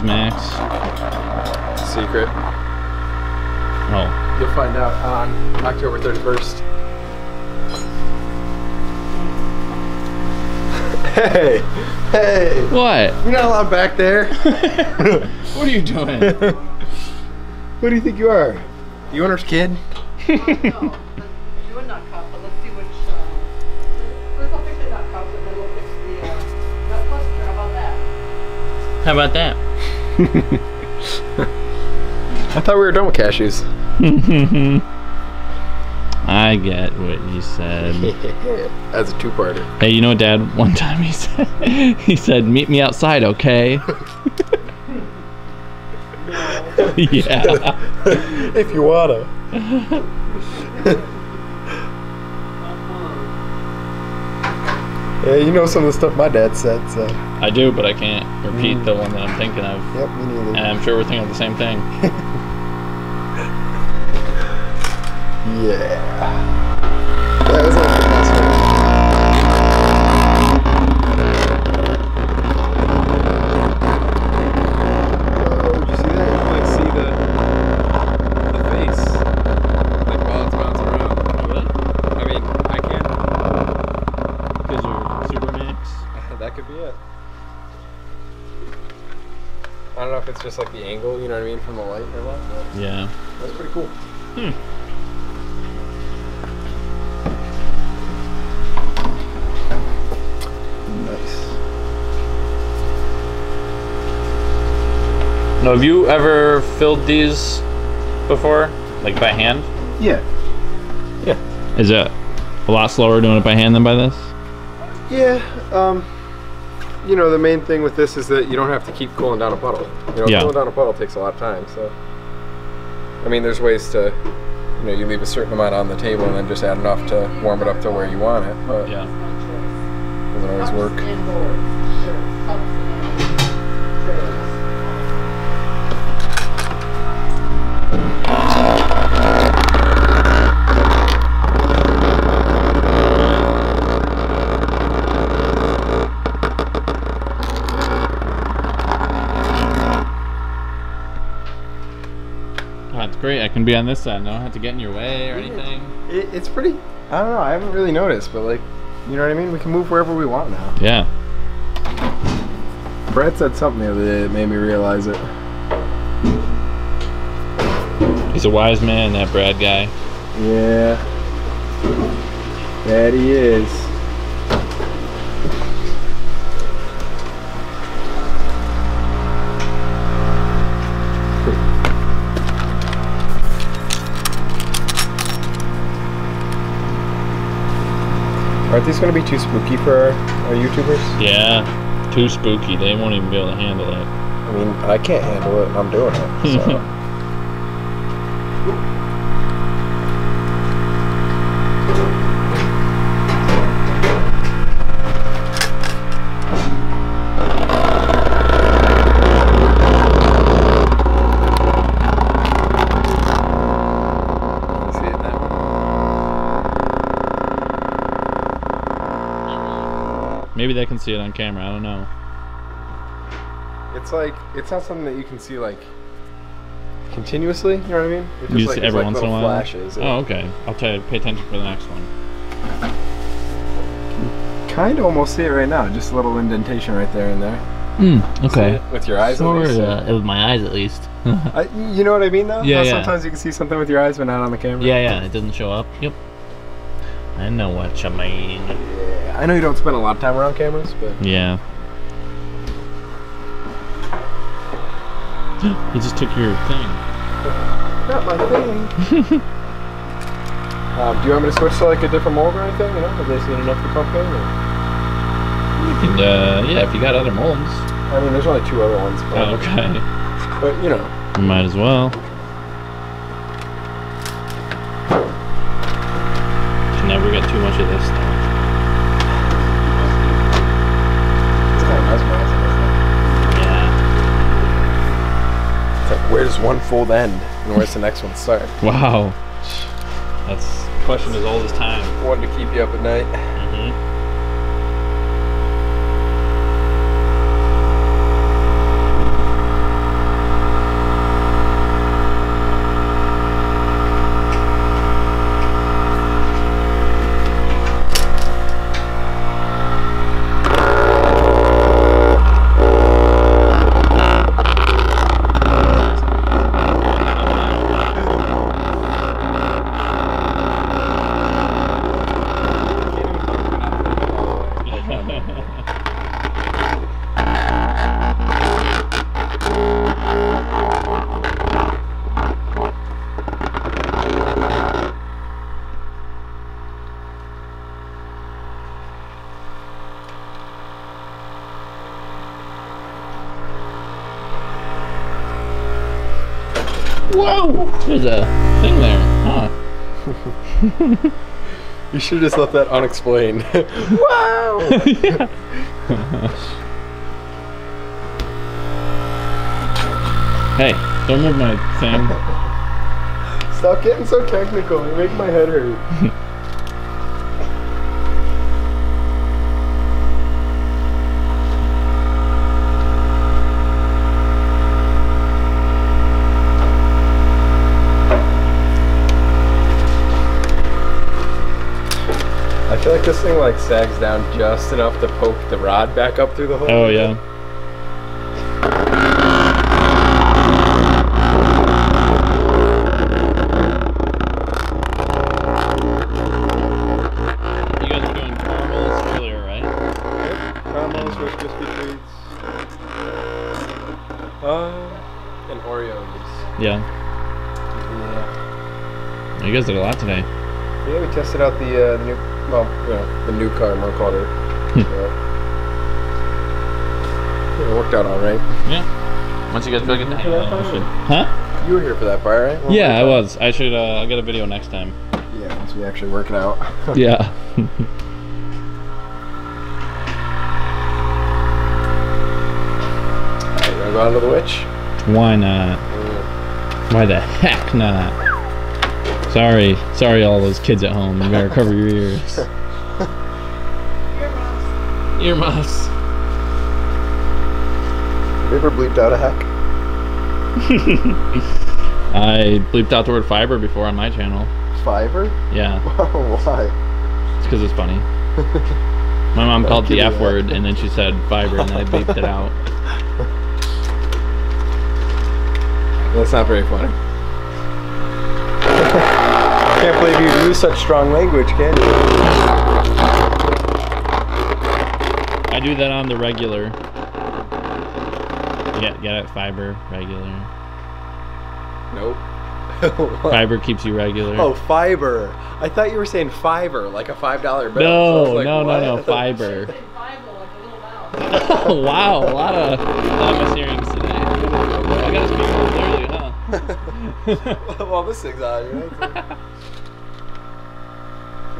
is, Max? Secret. Oh. You'll find out on October 31st. Hey! Hey! What? You're not allowed back there. What are you doing? Who do you think you are? The owner's kid? No, no. Let's do a nut cup, but let's see which. Let's all fix the nut cups and then we'll fix the nut cluster. How about that? How about that? I thought we were done with cashews. I get what you said. Yeah, that's a two-parter. Hey, you know, Dad, one time he said, meet me outside, okay? Yeah. If you wanna. Yeah, you know some of the stuff my dad said, so. I do, but I can't repeat the one that I'm thinking of. Yep, me neither. And I'm sure we're thinking of the same thing. Yeah. That was awesome. I don't know if it's just like the angle, you know what I mean, from the light or what. But yeah. That's pretty cool. Nice. Now, have you ever filled these before? Like by hand? Yeah. Yeah. Is it a lot slower doing it by hand than by this? Yeah. You know, the main thing with this is that you don't have to keep cooling down a puddle. You know, yeah. Cooling down a puddle takes a lot of time, so. I mean, there's ways to, you know, you leave a certain amount on the table and then just add enough to warm it up to where you want it, but yeah. It doesn't always work. Great, I can be on this side. No, I don't have to get in your way or anything. It's pretty, I don't know, I haven't really noticed, but like, you know what I mean? We can move wherever we want now. Yeah. Brett said something the other day that made me realize it. He's a wise man, that Brad guy. Yeah. That he is. Aren't these going to be too spooky for our YouTubers? Yeah, too spooky. They won't even be able to handle it. I mean, I can't handle it. I'm doing it. So. Maybe they can see it on camera, I don't know. It's like, it's not something that you can see like continuously, you know what I mean? It's just like every once in a while? Flashes. Oh, okay. I'll try to pay attention for the next one. You can kind of almost see it right now, just a little indentation right there and there. Okay. So, with your eyes at least? With my eyes at least. You know what I mean though? Yeah, yeah. Sometimes you can see something with your eyes but not on the camera. Yeah, yeah, it doesn't show up. Yep. I know what you mean. Yeah, I know you don't spend a lot of time around cameras, but... Yeah. You just took your thing. Not my thing. Do you want me to switch to like a different mold or anything? You know, have they seen enough for pumpkin? You can, yeah, if you got other molds. I mean, there's only two other ones. But oh, okay. But, you know. You might as well. Never get too much of this stuff. It's kind of mesmerizing, isn't it? Yeah. It's like, where does one fold end and where's the next one start? Wow. That's a question as old as time. One to keep you up at night. Mm-hmm. Whoa! There's a thing there, huh? You should have just left that unexplained. Whoa! Hey, don't move my thing. Stop getting so technical. You make my head hurt. I feel like this thing like sags down just enough to poke the rod back up through the hole. Oh yeah. You guys were doing caramels earlier, right? Yep. Caramels with crispy treats. And Oreos. Yeah. Yeah. You guys did a lot today. Yeah, we tested out the new. Well, yeah, the new car, Mark called it. Yeah, it worked out all right. Yeah. Once you guys feel good, huh? You were here for that part, right? Well, yeah, I was. I should. I'll get a video next time. Yeah, once we actually work it out. Yeah. All right, you wanna go on to the witch? Why not? Yeah. Why the heck not? Sorry, all those kids at home. You better cover your ears. Earmuffs. Earmuffs. Have you ever bleeped out a heck? I bleeped out the word fiber before on my channel. Fiber? Yeah. Why? It's because it's funny. My mom called the F word and then she said fiber and then I bleeped it out. That's not very funny. I can't believe you use such strong language, can you? I do that on the regular. Get it? Fiber, regular. Nope. Fiber keeps you regular. Oh, fiber. I thought you were saying fiber, like a $5 bill. No, so like, no, fiber. Oh, wow, a lot of mishearings today. I gotta speak more clearly, huh? Well, this thing's out of you, right? I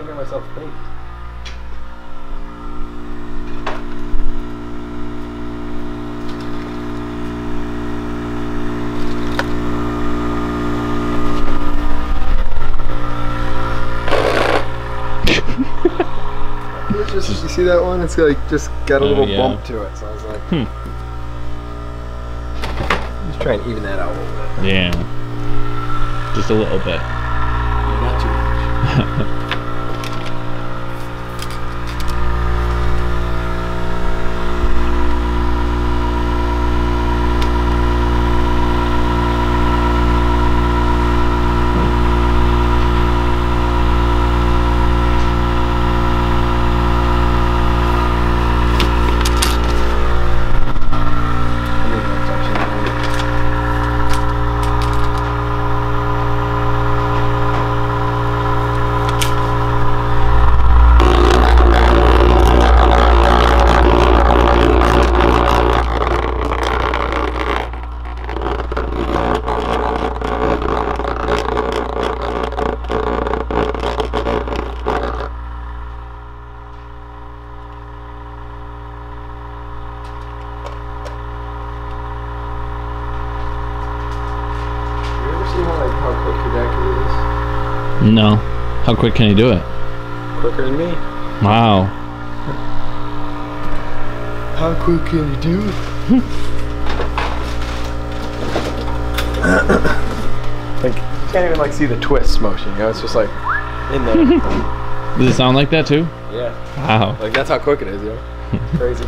can't hear myself think. You see that one? It's like just got a little bump to it, so I was like, just try and even that out a little bit. Yeah, just a little bit. Not too much. No. How quick can you do it? Quicker than me. Wow. How quick can you do it? Like, you can't even like see the twist motion, you know? It's just like in there. Does it sound like that too? Yeah. Wow. Like that's how quick it is, you know? It's crazy.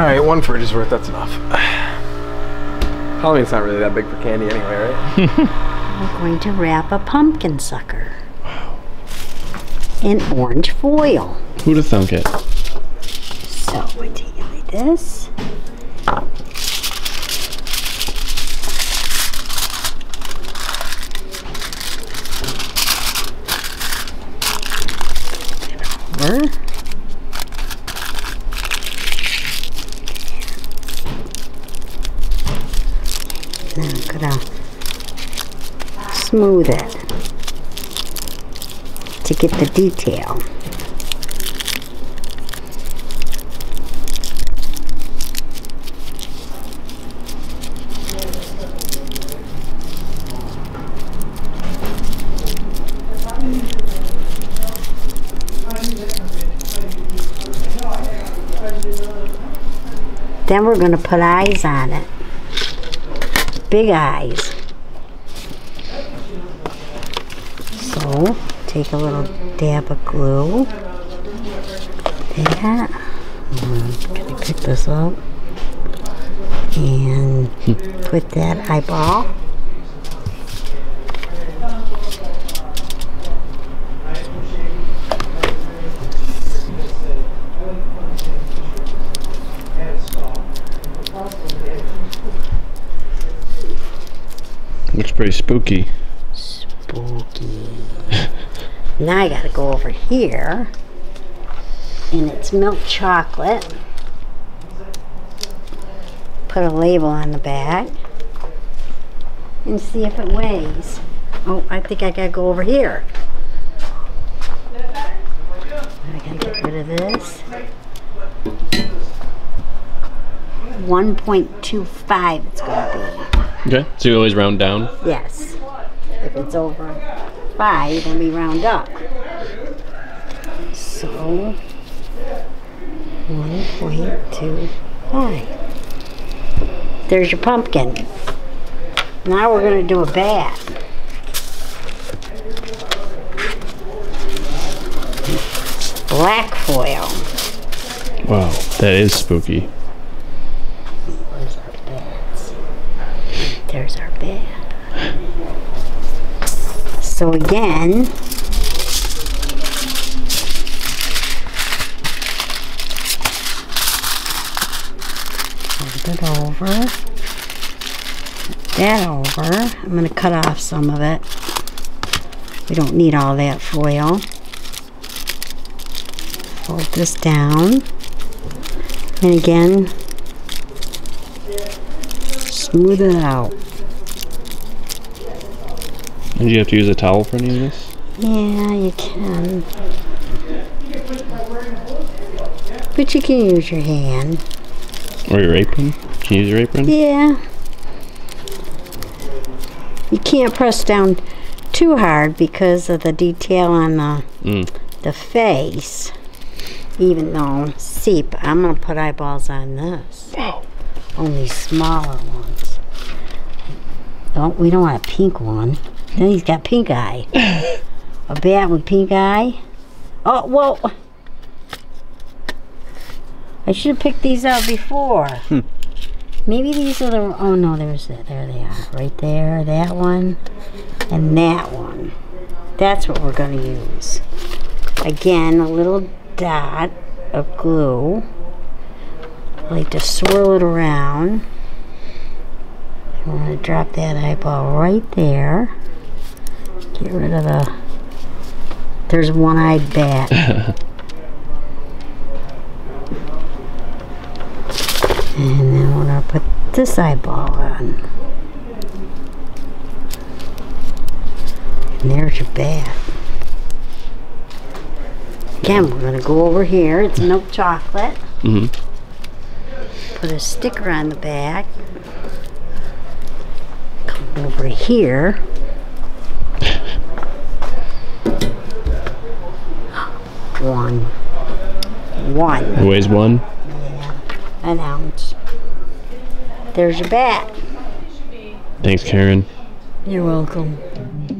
Alright, one for it is worth, that's enough. Halloween's not really that big for candy anyway, right? We're going to wrap a pumpkin sucker. Wow. In orange foil. Who'd have thunk it? So we take it like this. And I'm gonna smooth it to get the detail. Then we're going to put eyes on it. Big eyes. So, take a little dab of glue. Yeah. I'm going to pick this up. And put that eyeball. Looks pretty spooky. Spooky. Now I gotta go over here, and it's milk chocolate. Put a label on the back and see if it weighs. Oh, I think I gotta go over here. I gotta get rid of this. 1.25 it's gonna be. Okay, so you always round down? Yes. If it's over 5, then we round up. So, 1.25. There's your pumpkin. Now we're going to do a bath. Black foil. Wow, that is spooky. There's our bath. So again, fold it over, put that over. I'm going to cut off some of it. We don't need all that foil. Fold this down. And again, smooth it out. And do you have to use a towel for any of this? Yeah, you can. But you can use your hand. Or your apron? Can you use your apron? Yeah. You can't press down too hard because of the detail on the face. Even though, see, I'm going to put eyeballs on this. Wow. Only smaller ones. Oh, we don't want a pink one. Then he's got pink eye. A bat with pink eye. Oh, whoa. I should have picked these out before. Maybe these are the, oh no, there's that. There they are. Right there, that one, and that one. That's what we're gonna use. Again, a little dot of glue. I like to swirl it around. I'm going to drop that eyeball right there. Get rid of the... There's one-eyed bat. And then we're going to put this eyeball on. And there's your bat. Again, we're going to go over here. It's milk chocolate. Mm-hmm. Put a sticker on the back. Come over here. One. It weighs 1? Yeah, an ounce. There's your bat. Thanks, Karen. You're welcome.